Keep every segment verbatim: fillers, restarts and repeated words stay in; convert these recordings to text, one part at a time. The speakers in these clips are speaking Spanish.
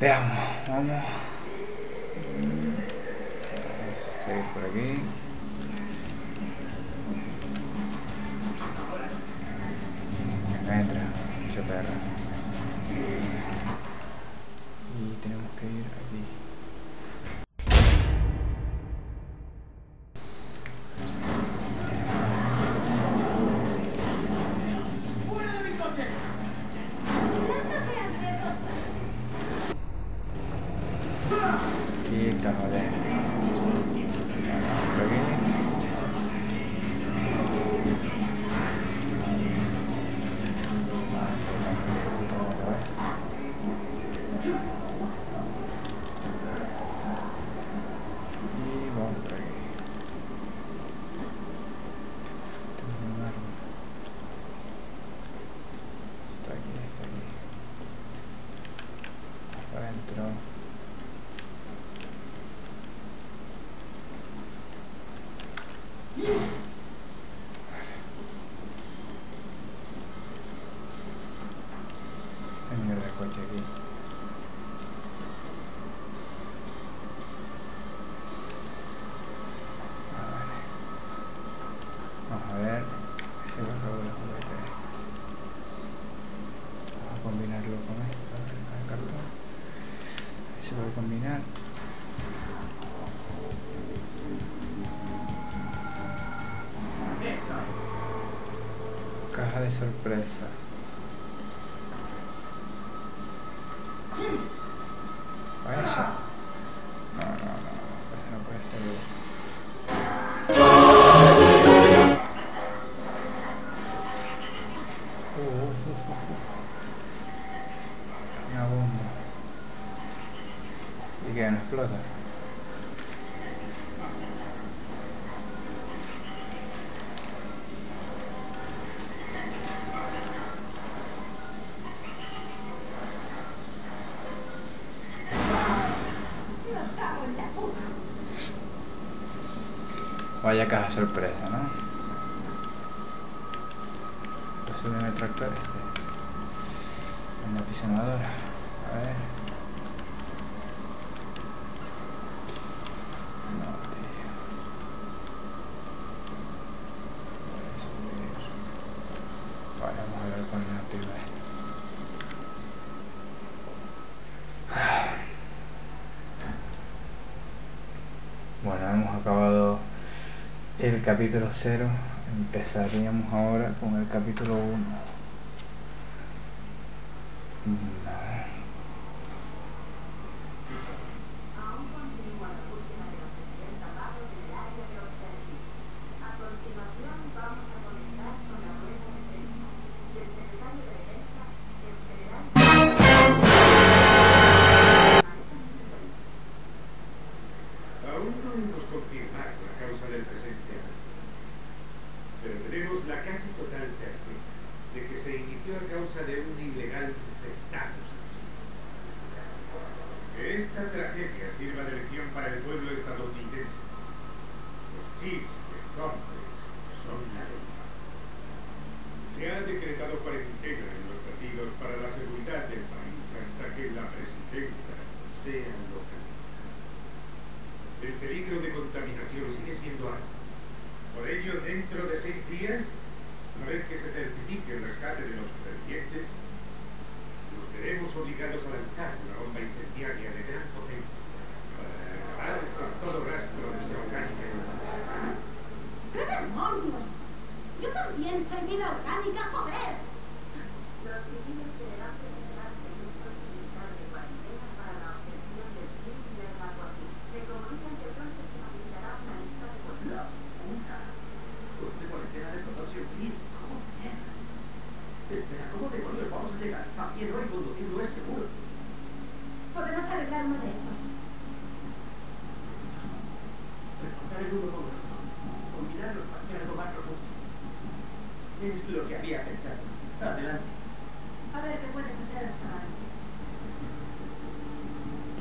Veamos, vamos. Vamos a seguir por aquí. Acá entra, mucha perra. Y tenemos que ir aquí. Caja de sorpresa. Vaya. No, no, no, eso no puede ser yo. Uh, uf, uf, uf, uf. Una bomba. ¿Y qué? ¿No explota? Vaya caja sorpresa, ¿no? Resulta en el tractor este. Una apisonadora. A ver. Una batería. Voy a subir. Vale, vamos a ver con la piba esta. Bueno, hemos acabado el capítulo cero, empezaríamos ahora con el capítulo uno. Es lo que había pensado. Adelante. A ver qué puedes hacer,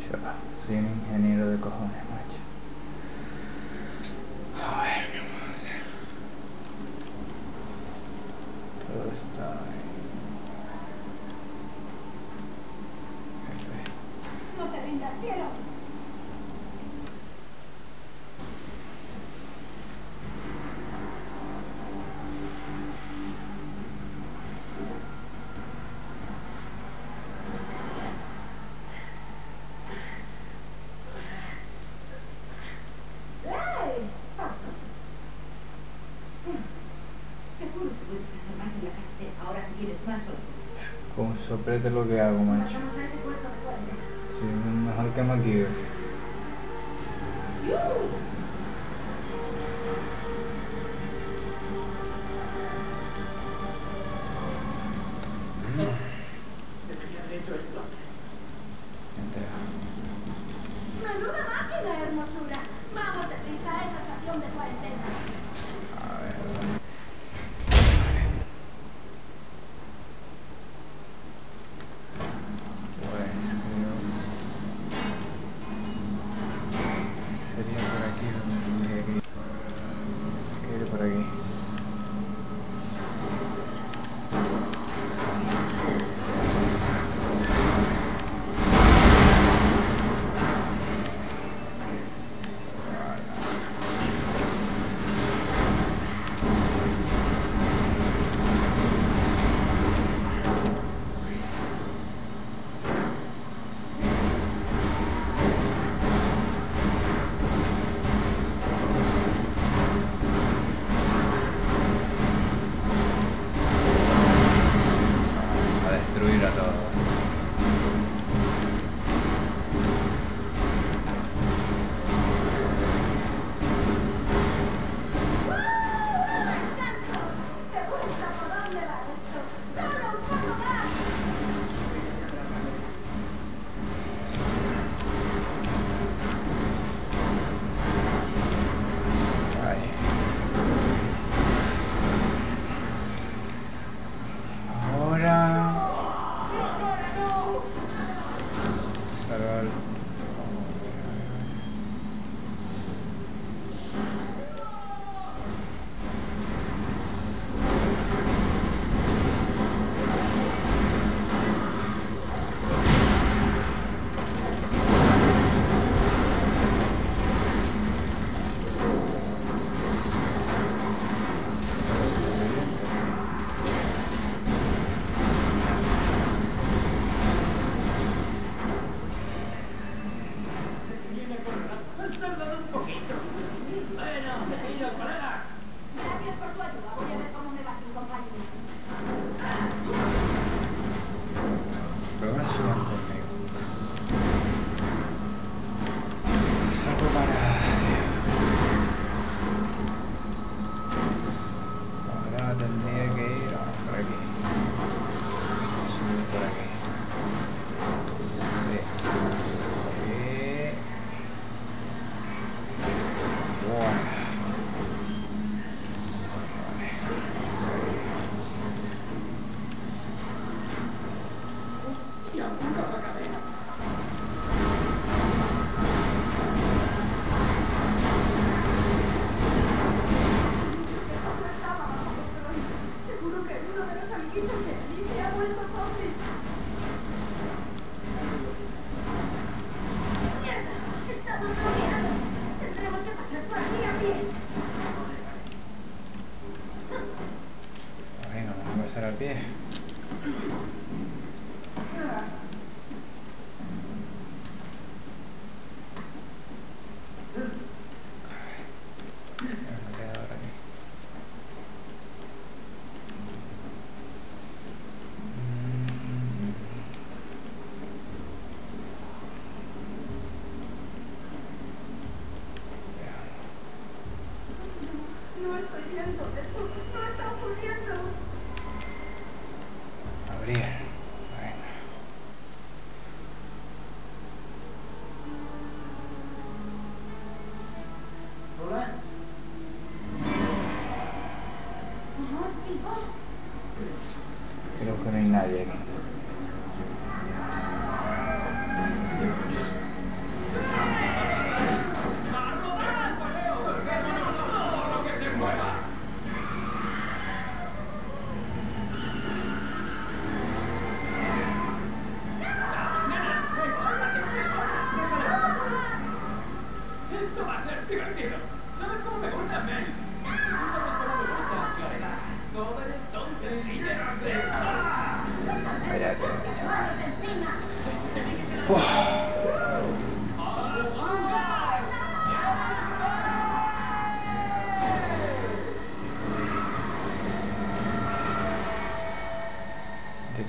chaval. Yo soy un ingeniero de cojones, macho. A ver qué vamos a hacer. Todo está ahí. F. cielo. Seguro que puedes hacer más en la carretera ahora que tienes más sol. Con sorpresa lo que hago, macho. Vamos a ese puerto de puerta. Sí, mejor que me maquillo. Debería haber hecho esto. Entra. Menuda máquina, hermosura. Vamos deprisa a esa estación de cuarentena. A ver. ¡No!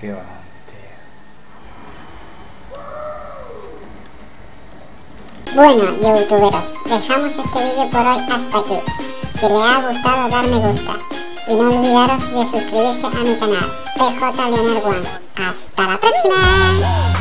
levante. Bueno, youtuberos, dejamos este vídeo por hoy hasta aquí. Si les ha gustado, dar me gusta. Y no olvidaros de suscribirse a mi canal, P J Lionel One. ¡Hasta la próxima!